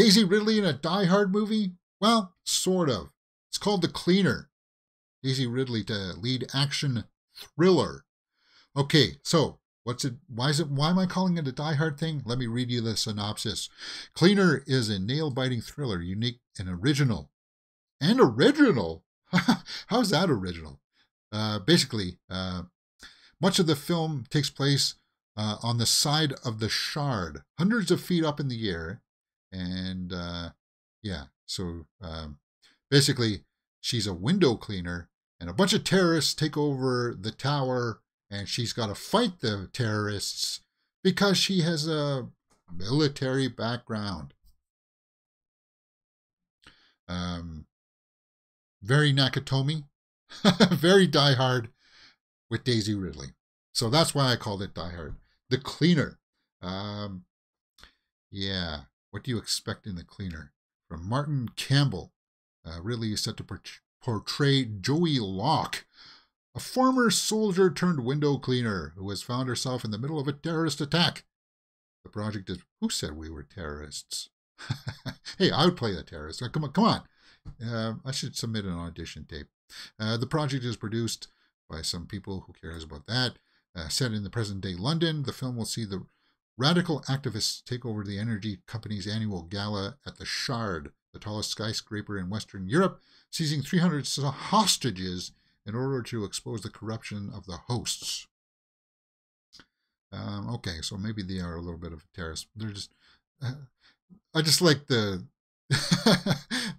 Daisy Ridley in a Die Hard movie? Well, sort of. It's called The Cleaner. Daisy Ridley to lead action thriller. Okay, so why am I calling it a Die Hard thing? Let me read you the synopsis. Cleaner is a nail-biting thriller, unique and original. And original? How's that original? Basically, much of the film takes place on the side of the Shard, hundreds of feet up in the air. And basically, she's a window cleaner, and a bunch of terrorists take over the tower, and she's got to fight the terrorists because she has a military background. Very Nakatomi, very Die Hard with Daisy Ridley. So that's why I called it Die Hard. The Cleaner. Yeah, what do you expect in The Cleaner? From Martin Campbell. Ridley is set to portray Joey Locke, a former soldier turned window cleaner who has found herself in the middle of a terrorist attack. The project is, who said we were terrorists? Hey, I would play the terrorist. Come on, come on. I should submit an audition tape. The project is produced by some people. Who cares about that? Set in the present-day London, the film will see the radical activists take over the energy company's annual gala at the Shard, the tallest skyscraper in Western Europe, seizing 300 hostages in order to expose the corruption of the hosts. Okay, so maybe they are a little bit of a terrorist. They're just, I just like the,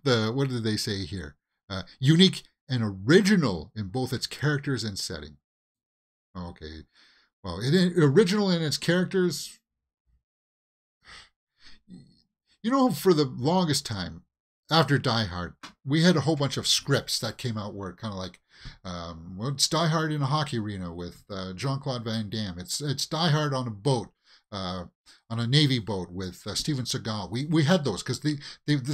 what do they say here? Unique and original in both its characters and setting. Okay, well, original in its characters. You know, for the longest time, after Die Hard, we had a whole bunch of scripts that came out where kind of like, it's Die Hard in a hockey arena with Jean-Claude Van Damme. It's Die Hard on a boat, on a Navy boat with Steven Seagal. We had those because the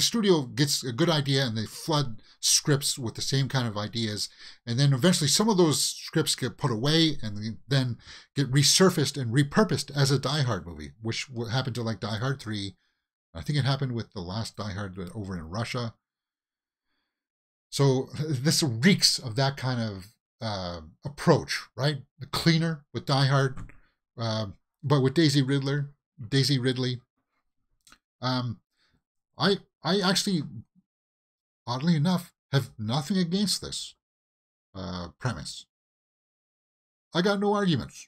studio gets a good idea and they flood scripts with the same kind of ideas. And then eventually some of those scripts get put away and then get resurfaced and repurposed as a Die Hard movie, which happened to like Die Hard 3. I think it happened with the last Die Hard over in Russia. So this reeks of that kind of approach, right? The Cleaner with Die Hard, but with Daisy Ridley. I actually, oddly enough, have nothing against this premise. I got no arguments.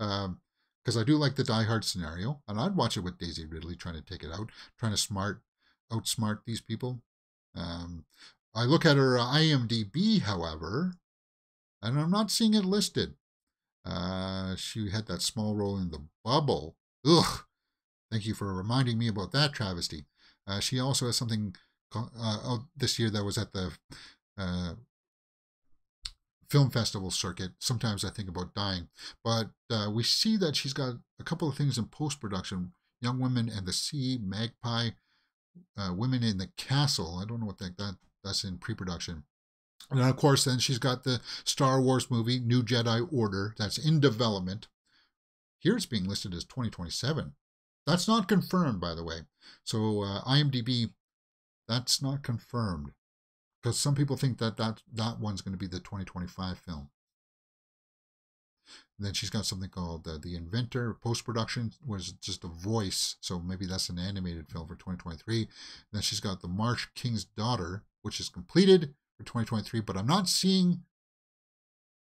Because I do like the Die Hard scenario, and I'd watch it with Daisy Ridley trying to take it out, trying to outsmart these people. I look at her IMDB, however, and I'm not seeing it listed. She had that small role in The Bubble. Ugh! Thank you for reminding me about that travesty. She also has something out this year that was at the film festival circuit. Sometimes I think about dying, but we see that she's got a couple of things in post-production: Young Women and the Sea, Magpie, Women in the Castle. I don't know what that's in pre-production. And of course, then she's got the Star Wars movie, New Jedi Order, that's in development. Here it's being listed as 2027. That's not confirmed, by the way. So IMDb, that's not confirmed. Because some people think that one's going to be the 2025 film. And then she's got something called The Inventor. Post-production was just a voice, so maybe that's an animated film for 2023. And then she's got The Marsh King's Daughter, which is completed for 2023, but I'm not seeing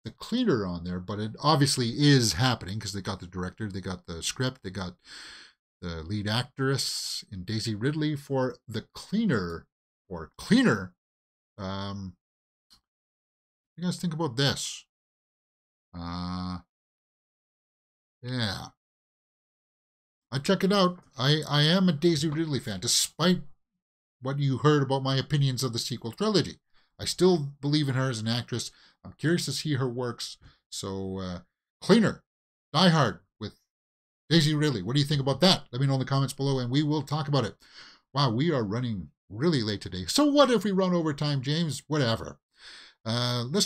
The Cleaner on there, but it obviously is happening because they got the director, they got the script, they got the lead actress in Daisy Ridley for The Cleaner, or Cleaner. You guys think about this. Yeah, I check it out. I am a Daisy Ridley fan, despite what you heard about my opinions of the sequel trilogy. I still believe in her as an actress. I'm curious to see her works. So Cleaner, Die Hard with Daisy Ridley. What do you think about that? Let me know in the comments below and we will talk about it. Wow, we are running really late today. So what if we run over time, James? Whatever. Let's